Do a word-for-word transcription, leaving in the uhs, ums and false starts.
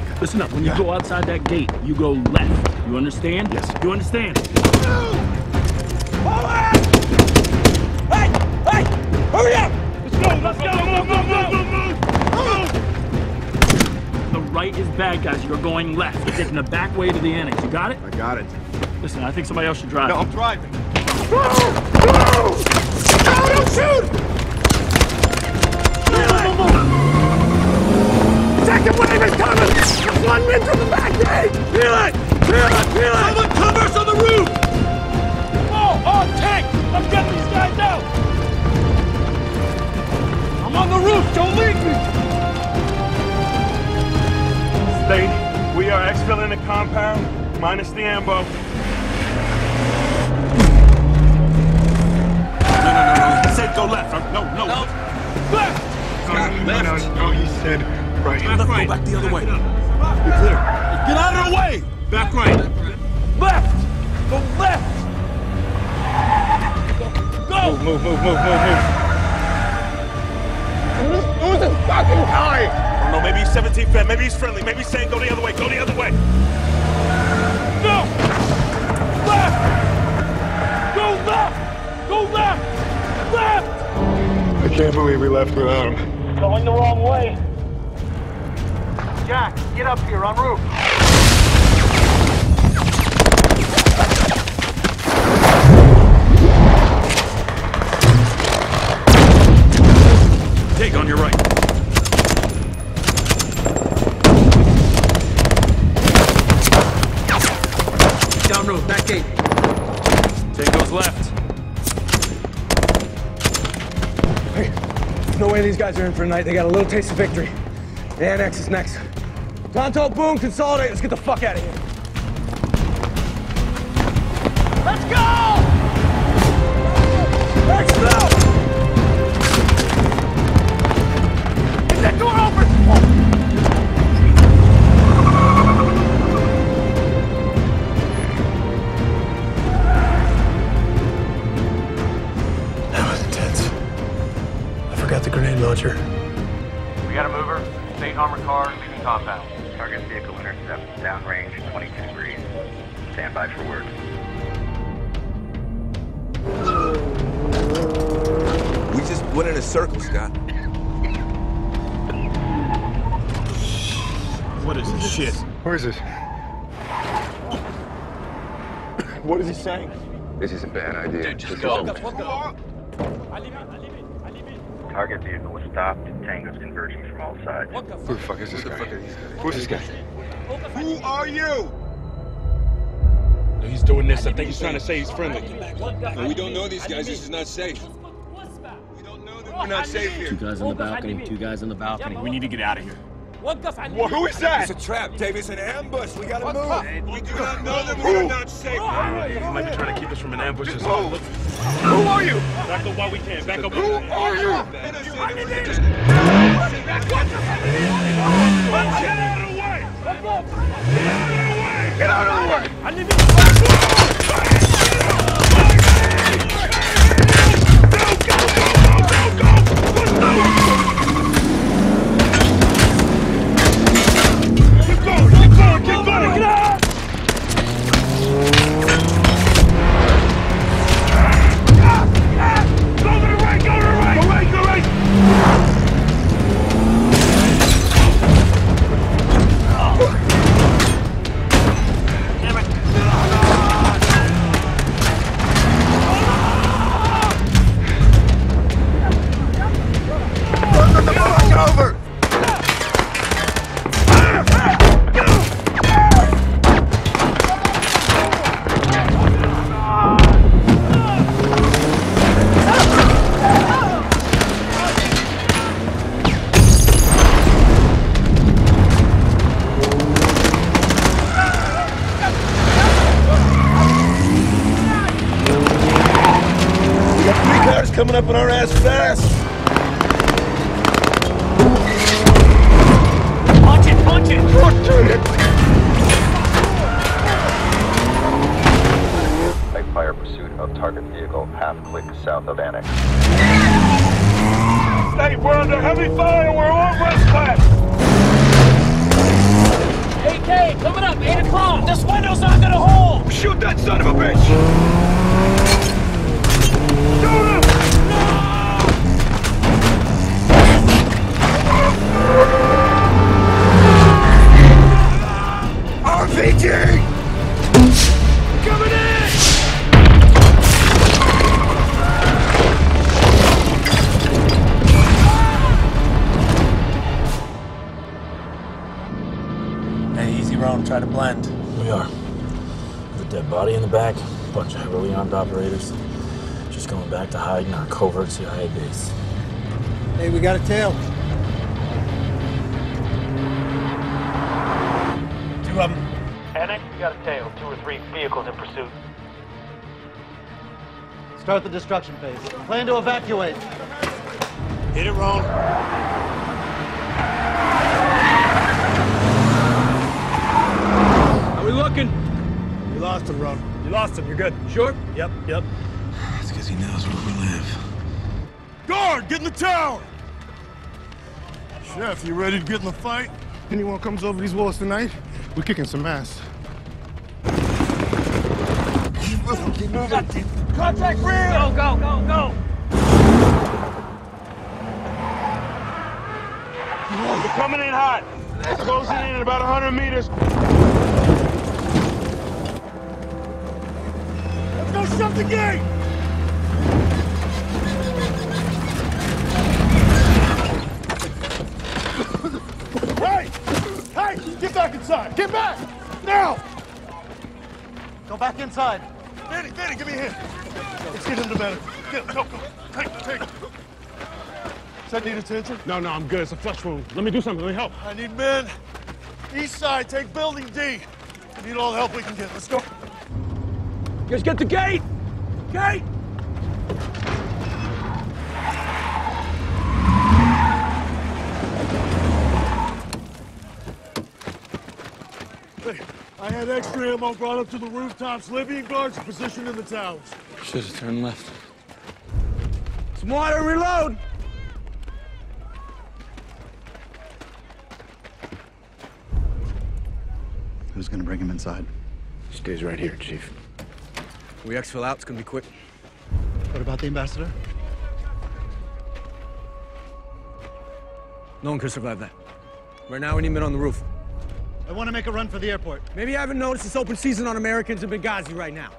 Hey, listen up. When you yeah. go outside that gate, you go left. You understand? Yes. You understand? Forward! Hey! Hey! Hurry up! Let's go! Let's go! Move! Move! Move! Move! Move! Move! The right is bad guys. You're going left. You're taking the back way to the annex. You got it? I got it. Listen, I think somebody else should drive. No, I'm driving. No! No! No! Don't shoot! Second wave is coming! One win from the back gate! Feel it! Feel it! Feel it! Someone cover us on the roof! Oh! Oh, tank! Let's get these guys out! I'm on the roof! Don't leave me! State, we are exfilling the compound, minus the ambo. No, no, no, no. He said go left. No, no. No. Left! Oh, no, no, no, no, he said... Right. Left, left, right. Go back the other way. Be clear. Get out of the way! Back right. Left! Go left! Go! Move, move, move, move, move, move. Who's, who's this fucking guy? I don't know, maybe he's seventeen fed, maybe he's friendly, maybe he's saying go the other way, go the other way! No! Left! Go left! Go left! Left! I can't believe we left without him. Going the wrong way. Jack, get up here, on roof. Take on your right. Down road, back gate. Take those left. Hey, there's no way these guys are in for tonight. They got a little taste of victory. The annex is next. Tonto, boom, consolidate. Let's get the fuck out of here. Let's go! Explode! Get that door open! Oh. That was intense. I forgot the grenade launcher. We got a mover. State armored car leaving compound. Target vehicle intercept, downrange, twenty-two degrees. Stand by for word. We just went in a circle, Scott. What is this shit? Where is this? What is he saying? This is a bad idea. Dude, just go. Target vehicle was stopped. Tangos converging from all sides. Who the fuck is this guy? Who is this guy? Who are you? He's doing this. I think he's trying to say he's friendly. We don't know these guys. This is not safe. We don't know that we're not safe here. Two guys on the balcony. Two guys on the balcony. We need to get out of here. Well, who is that? It's a trap, Dave. It's an ambush. We gotta move. We do not know that we are not safe. They might be trying to keep us from an ambush. Just move. Who are you? Back up while we can. Back up. Who are you? Get out of the way! Get out of the way! I need to. Go! Go! Go! Go! Go! Coming up on our ass fast! Punch it! Punch it! Punch it! Light fire pursuit of target vehicle half-click south of annex. State, we're under heavy fire! We're all rest class! A K, coming up, eight o'clock! This window's not gonna hold! Shoot that son of a bitch! Shoot him! No! R P G! Coming in! Hey, easy, Rome. Try to blend. We are. With a dead body in the back, a bunch of heavily armed operators. Just going back to hide in our covert C I A base. Hey, we got a tail. Two of them. Annex, we got a tail. Two or three vehicles in pursuit. Start the destruction phase. Plan to evacuate. Hit it, Rome. How we looking? You lost him, Rome. You lost him. You're good. Sure? Yep, yep. That's because he knows where we live. Guard, get in the tower! Chef, you ready to get in the fight? Anyone comes over these walls tonight, we're kicking some ass. Keep moving, keep moving. Contact rear! Go, go, go, go! We're coming in hot. Closing in at about one hundred meters. Let's go shut the gate! Get back inside! Get back! Now! Go back inside. Danny, Danny, give me a hand. Let's get him to bed. Get him, go, go. Take him, take him. Does that need attention? No, no, I'm good. It's a flesh wound. Let me do something. Let me help. I need men. East side, take building D. We need all the help we can get. Let's go. Just get the gate! Gate! I had extra ammo brought up to the rooftops. Libyan guards are positioned in the towers. Should have turned left. Some water, reload! Who's gonna bring him inside? He stays right here, Chief. When we exfil out, it's gonna be quick. What about the ambassador? No one could survive that. Right now, we need men on the roof. I want to make a run for the airport. Maybe I haven't noticed it's open season on Americans in Benghazi right now.